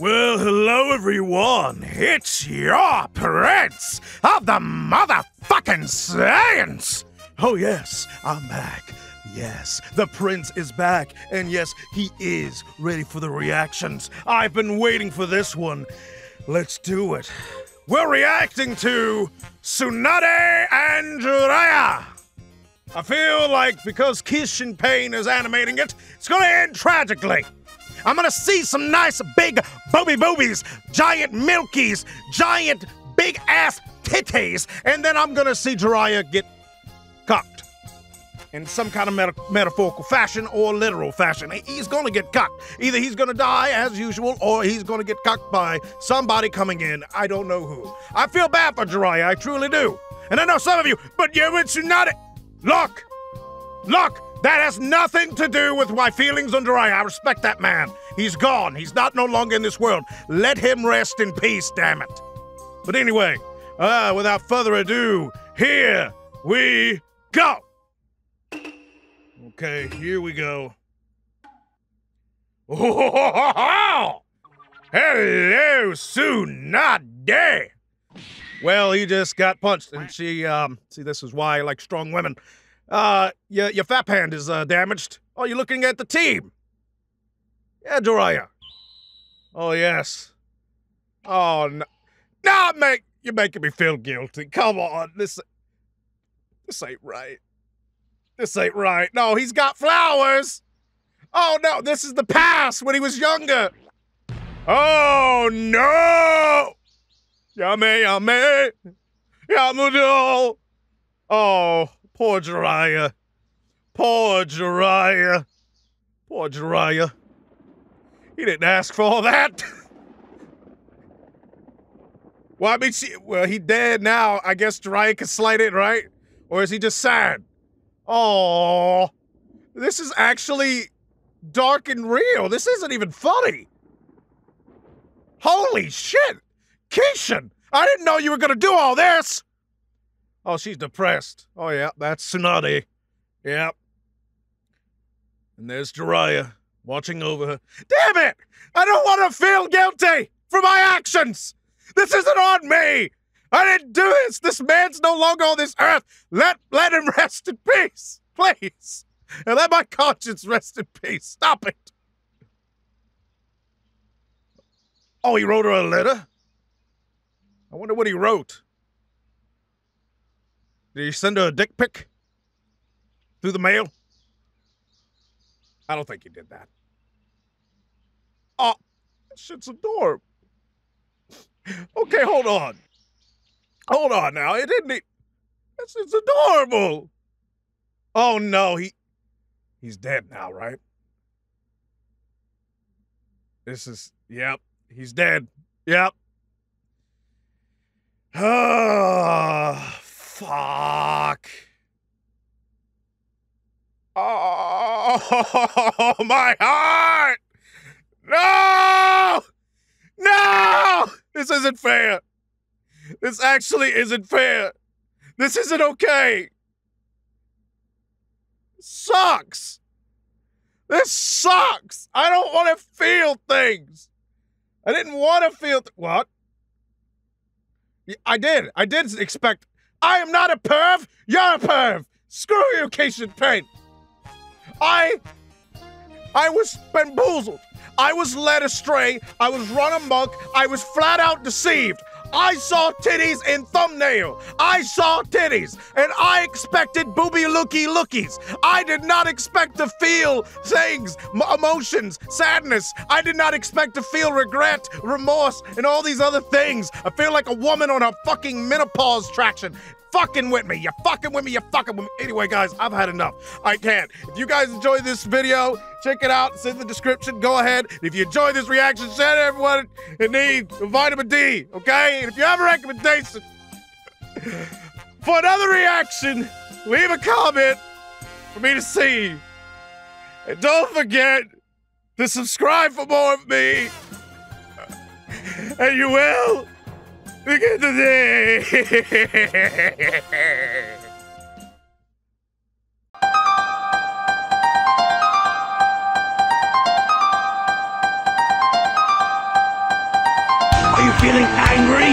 Well, hello everyone, it's your prince of the motherfucking Saiyans! Oh yes, I'm back. Yes, the prince is back, and yes, he is ready for the reactions. I've been waiting for this one. Let's do it. We're reacting to Tsunade and Jiraiya. I feel like because Kishin Pain is animating it, it's gonna end tragically. I'm gonna see some nice big boobies, giant milkies, giant big ass titties, and then I'm gonna see Jiraiya get cocked in some kind of metaphorical fashion or literal fashion. He's gonna get cocked. Either he's gonna die as usual, or he's gonna get cocked by somebody coming in. I don't know who. I feel bad for Jiraiya, I truly do. And I know some of you, but you're with Tsunade. Look. That has nothing to do with my feelings on Jiraiya. I respect that man. He's gone. He's no longer in this world. Let him rest in peace, damn it. But anyway, without further ado, here we go. Okay, here we go. Oh, hello, Tsunade. Well, he just got punched, and she, see, this is why I like strong women. Your fat hand is damaged. Oh, you're looking at the team. Yeah, Jiraiya. Oh, yes. Oh, no. No, you're making me feel guilty. Come on. This ain't right. This ain't right. No, he's got flowers. Oh, no. This is the past when he was younger. Oh, no. Yummy. Yamudo. Oh. Poor Jiraiya. Poor Jiraiya. Poor Jiraiya. He didn't ask for all that. Well, I mean, he dead now. I guess Jiraiya can slide it, right? Or is he just sad? Oh, this is actually dark and real. This isn't even funny. Holy shit. Kishin, I didn't know you were going to do all this. Oh, she's depressed. Oh, yeah, that's Tsunade. Yeah. And there's Jiraiya watching over her. Damn it! I don't want to feel guilty for my actions! This isn't on me! I didn't do this! This man's no longer on this earth! Let him rest in peace! Please! And let my conscience rest in peace! Stop it! Oh, he wrote her a letter? I wonder what he wrote. Did he send her a dick pic through the mail? I don't think he did that. Oh, that shit's adorable. Okay, hold on. Hold on now. It didn't. That shit's adorable. Oh no, he's dead now, right? Yep, he's dead. Yep. Ah. Fuck. Oh, my heart. No, this isn't fair. This actually isn't fair. This isn't okay. Sucks. This sucks. I don't want to feel things. I didn't want to feel what? I did expect. I am not a perv. You're a perv. Screw you, Kishin Pain. I was bamboozled. I was led astray. I was run amok. I was flat out deceived. I saw titties in thumbnail. I saw titties, and I expected booby lookies. I did not expect to feel things, emotions, sadness. I did not expect to feel regret, remorse, and all these other things. I feel like a woman on her fucking menopause traction. You're fucking with me. Anyway, guys, I've had enough. I can't. If you guys enjoyed this video, check it out. It's in the description. Go ahead. If you enjoyed this reaction, share to everyone in need of vitamin D, okay? And if you have a recommendation for another reaction, leave a comment for me to see. And don't forget to subscribe for more of me. And you will. We get today. you feeling angry?